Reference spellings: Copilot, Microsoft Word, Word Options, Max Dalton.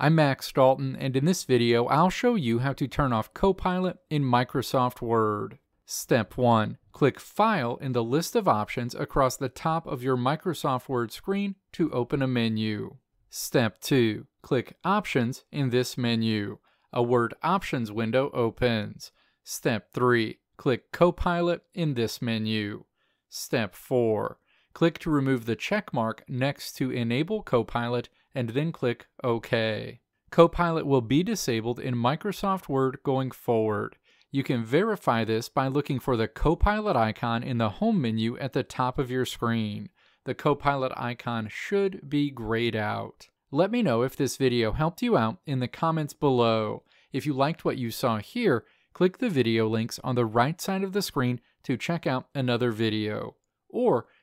I'm Max Dalton, and in this video I'll show you how to turn off Copilot in Microsoft Word. Step 1. Click File in the list of options across the top of your Microsoft Word screen to open a menu. Step 2. Click Options in this menu. A Word Options window opens. Step 3. Click Copilot in this menu. Step 4. Click to remove the check mark next to Enable Copilot and then click OK. Copilot will be disabled in Microsoft Word going forward. You can verify this by looking for the Copilot icon in the Home menu at the top of your screen. The Copilot icon should be grayed out. Let me know if this video helped you out in the comments below. If you liked what you saw here, click the video links on the right side of the screen to check out another video. Or